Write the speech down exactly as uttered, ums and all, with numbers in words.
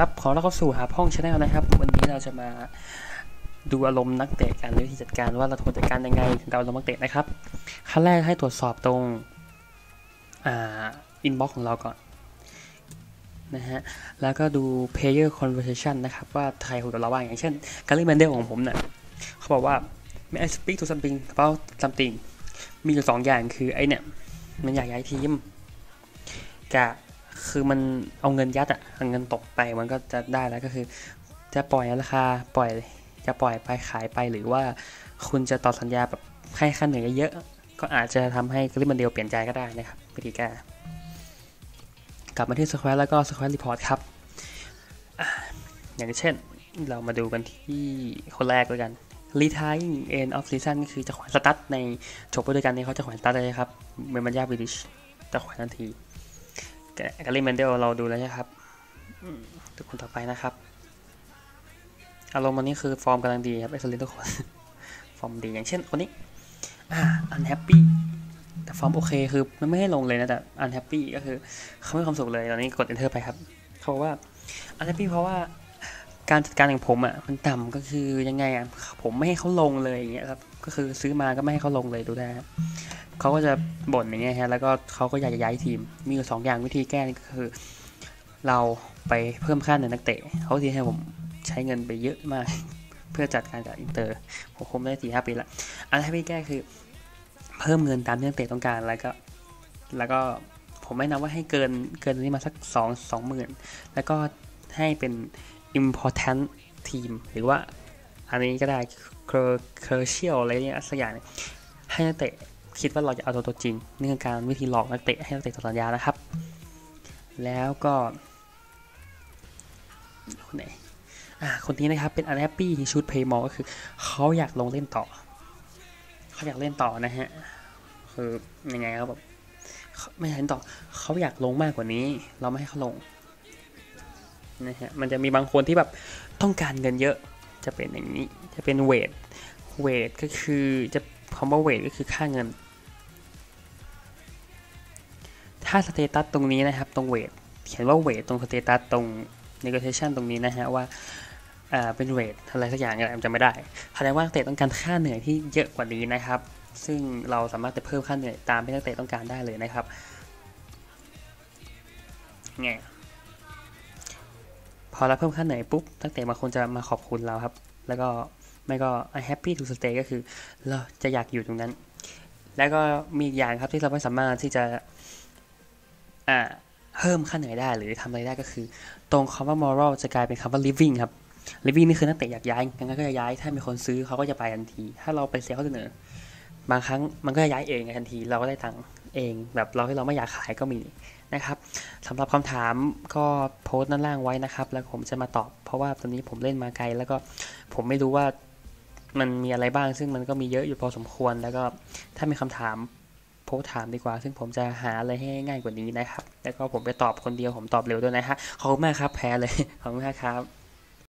ครับขอต้อนรับเข้าสู่หาห้องชาแนลนะครับวันนี้เราจะมาดูอารมณ์นักเตะกันหรือที่จัดการว่าเราควรจัดการยังไงถึงเราอารมณ์นักเตะนะครับขั้นแรกให้ตรวจสอบตรงอ่าอินบ็อกซ์ของเราก่อนนะฮะแล้วก็ดู player conversation นะครับว่าใครคุยกับเราบ้างอย่างเช่นการ์ลี่แมนเดลของผมเนี่ยเขาบอกว่า may I speak to something about something มีอยู่สองอย่างคือไอเนี่ยมันอยากย้ายทีมกะคือมันเอาเงินยัดอะเอาเงินตกไปมันก็จะได้แล้วก็คือจะปล่อยราคาปล่อยจะปล่อยไปขายไปหรือว่าคุณจะต่อสัญญาแบบให้ค่าเหนื่อยเยอะก็อาจจะทำให้กริมมันเดียวเปลี่ยนใจก็ได้นะครับวิธีการกลับมาที่สแควร์แล้วก็สแควร์รีพอร์ตครับอย่างเช่นเรามาดูกันที่คนแรกด้วยกัน Retiring End of Season ก็คือจะแขวนสตั๊ดในจบฤดูกาลนี้เขาจะแขวนสตั๊ดเลยครับเมนมันยาบิลิชจะแขวนทันทีการ์ลี่แมนเดลเราดูแล้วนะครับทุกคนต่อไปนะครับอารมณ์วันนี้คือฟอร์มกำลังดีครับไอซ์ลินทุกคนฟอร์มดีอย่างเช่นคนนี้อันแฮปปี้แต่ฟอร์มโอเคคือมันไม่ให้ลงเลยนะแต่อันแฮปปี้ก็คือเขาไม่มีความสุขเลยตอนนี้กด enter ไปครับเขาบอกว่าอันแฮปปี้เพราะว่าการจัดการของผมอ่ะมันต่ำก็คือยังไงอ่ะผมไม่ให้เขาลงเลยอย่างเงี้ยครับก็คือซื้อมาก็ไม่ให้เขาลงเลยดูได้ครับเขาก็จะบ่นอย่างเงี้ยฮะแล้วก็เขาก็อยากจะย้ายทีมมีอยู่สองอย่างวิธีแก้ก็คือเราไปเพิ่มค่าเงินนักเตะเขาทีให้ผมใช้เงินไปเยอะมากเพื่อจัดการกับอินเตอร์ผมคงได้สี่ห้าปีละอันที่พี่แก้คือเพิ่มเงินตามที่นักเตะต้องการแล้วก็แล้วก็ผมไม่นับว่าให้เกินเกินนี้มาสักสองสองหมื่นแล้วก็ให้เป็น important team หรือว่าอันนี้ก็ได้ crucial อะไรเนี่ยสักอย่างให้นักเตะคิดว่าเราจะเอาตัวตัวจริงนี่คือการวิธีหลอกนักเตะให้นักเตะต่อสัญญานะครับแล้วก็คนไหนอ่าคนนี้นะครับเป็น unhappy should play more ก็คือเขาอยากลงเล่นต่อเขาอยากเล่นต่อนะฮะคือยังไงเขาแบบไม่อยากเล่นต่อเขาอยากลงมากกว่านี้เราไม่ให้เขาลงนะฮะมันจะมีบางคนที่แบบต้องการเงินเยอะจะเป็นอย่างนี้จะเป็นเวทเวทก็คือจะคำว่าเวทก็คือค่าเงินถ้าสเตตัสตรงนี้นะครับตรงเวทเขียนว่าเวทตรงสเตตัสตรง negotiation ตรงนี้นะฮะว่าเป็นเวทอะไรสักอย่างอะไรจำไม่ได้แสดงว่านักเตะต้องการค่าเหนื่อยที่เยอะกว่านี้นะครับซึ่งเราสามารถจะเพิ่มค่าเหนื่อยตามที่นักเตะต้องการได้เลยนะครับไงพอเราเพิ่มค่าเหนื่อยปุ๊บนักเตะบางคนจะมาขอบคุณเราครับแล้วก็ไม่ก็ I happy to stay ก็คือเราจะอยากอยู่ตรงนั้นแล้วก็มีอีกอย่างครับที่เราไม่สามารถที่จะอ่าเพิ่มค่าเหนื่อยได้หรือทำอะไรได้ก็คือตรงคำว่า moral จะกลายเป็นคำว่า living ครับ living นี่คือนักเตะอยากย้ายงั้นก็จะย้ายถ้ามีคนซื้อเขาก็จะไปทันทีถ้าเราไปเสียเขาเสนอบางครั้งมันก็จะย้ายเองทันทีเราก็ได้ตังค์เองแบบเราที่เราไม่อยากขายก็มีนะครับสำหรับคำถามก็โพสต์ด้านล่างไว้นะครับแล้วผมจะมาตอบเพราะว่าตอนนี้ผมเล่นมาไกลแล้วก็ผมไม่รู้ว่ามันมีอะไรบ้างซึ่งมันก็มีเยอะอยู่พอสมควรแล้วก็ถ้ามีคำถามโพสต์ถามดีกว่าซึ่งผมจะหาอะไรให้ง่ายกว่านี้นะครับแล้วก็ผมไปตอบคนเดียวผมตอบเร็วด้วยนะฮะขอบคุณมากครับแพ้เลยขอบคุณมากครับ